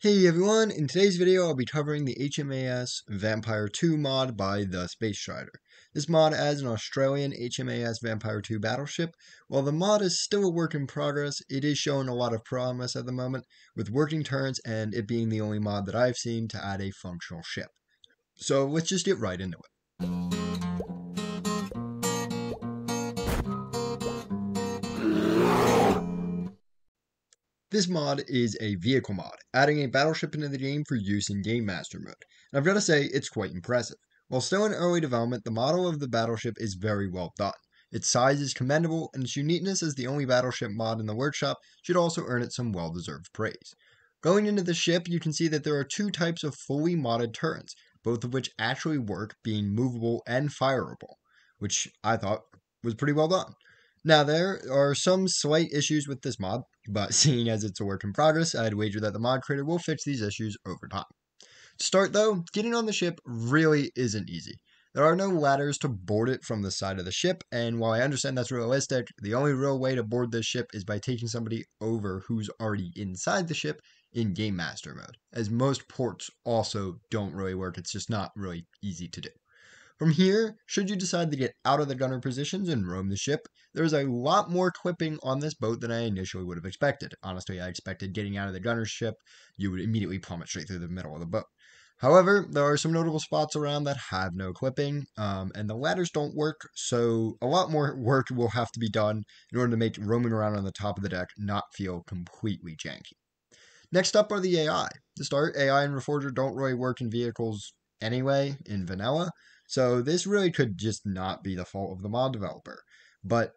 Hey everyone, in today's video I'll be covering the HMAS Vampire II mod by TheSpaceStrider. This mod adds an Australian HMAS Vampire II battleship. While the mod is still a work in progress, it is showing a lot of promise at the moment with working turns and it being the only mod that I've seen to add a functional ship. So let's just get right into it. This mod is a vehicle mod, adding a battleship into the game for use in Game Master mode, and I've got to say it's quite impressive. While still in early development, the model of the battleship is very well done. Its size is commendable, and its uniqueness as the only battleship mod in the workshop should also earn it some well-deserved praise. Going into the ship, you can see that there are two types of fully modded turrets, both of which actually work, being movable and fireable, which I thought was pretty well done. Now there are some slight issues with this mod, but seeing as it's a work in progress, I'd wager that the mod creator will fix these issues over time. To start though, getting on the ship really isn't easy. There are no ladders to board it from the side of the ship, and while I understand that's realistic, the only real way to board this ship is by taking somebody over who's already inside the ship in Game Master mode, as most ports also don't really work. It's just not really easy to do. From here, should you decide to get out of the gunner positions and roam the ship, there is a lot more clipping on this boat than I initially would have expected. Honestly, I expected getting out of the gunner ship, you would immediately plummet straight through the middle of the boat. However, there are some notable spots around that have no clipping, and the ladders don't work, so a lot more work will have to be done in order to make roaming around on the top of the deck not feel completely janky. Next up are the AI. To start, AI and Reforger don't really work in vehicles anyway, in vanilla. So this really could just not be the fault of the mod developer, but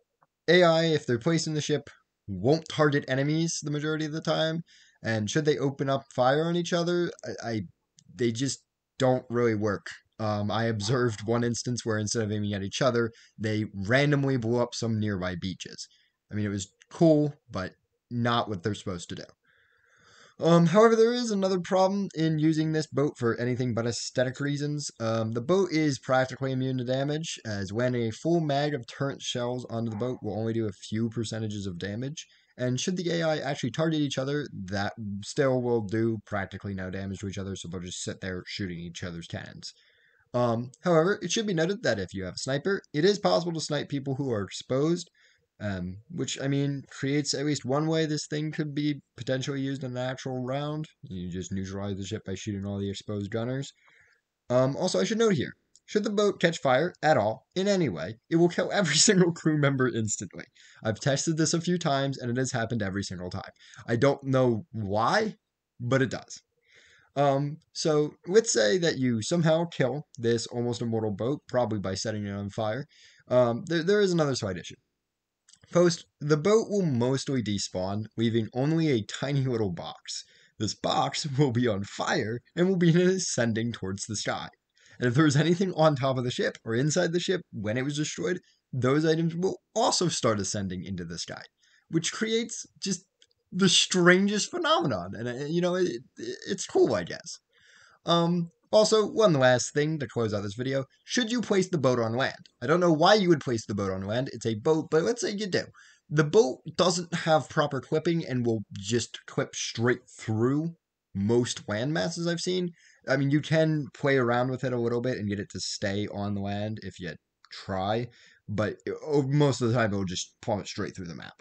AI, if they're placed in the ship, won't target enemies the majority of the time, and should they open up fire on each other, they just don't really work. I observed one instance where instead of aiming at each other, they randomly blew up some nearby beaches. I mean, it was cool, but not what they're supposed to do. However, there is another problem in using this boat for anything but aesthetic reasons. The boat is practically immune to damage, as when a full mag of turret shells onto the boat will only do a few percentages of damage, and should the AI actually target each other, that still will do practically no damage to each other, so they'll just sit there shooting each other's cannons. However, it should be noted that if you have a sniper, it is possible to snipe people who are exposed, which, I mean, creates at least one way this thing could be potentially used in an actual round. You just neutralize the ship by shooting all the exposed gunners. Also, I should note here, should the boat catch fire at all, in any way, it will kill every single crew member instantly. I've tested this a few times, and it has happened every single time. I don't know why, but it does. So let's say that you somehow kill this almost immortal boat, probably by setting it on fire. There is another slight issue. Post, the boat will mostly despawn, leaving only a tiny little box. This box will be on fire and will be ascending towards the sky. And if there was anything on top of the ship or inside the ship when it was destroyed, those items will also start ascending into the sky, which creates just the strangest phenomenon. And you know, it's cool, I guess. Also, one last thing to close out this video, should you place the boat on land? I don't know why you would place the boat on land, it's a boat, but let's say you do. The boat doesn't have proper clipping and will just clip straight through most land masses I've seen. I mean, you can play around with it a little bit and get it to stay on land if you try, but most of the time it will just plummet straight through the map.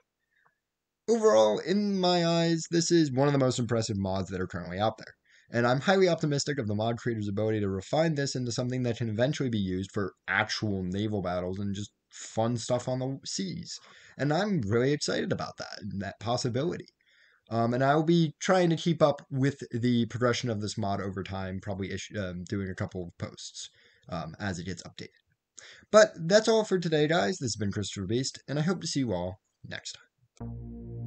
Overall, in my eyes, this is one of the most impressive mods that are currently out there. And I'm highly optimistic of the mod creator's ability to refine this into something that can eventually be used for actual naval battles and just fun stuff on the seas. And I'm really excited about that and that possibility. And I'll be trying to keep up with the progression of this mod over time, probably doing a couple of posts as it gets updated. But that's all for today, guys. This has been Cristiferbeast, and I hope to see you all next time.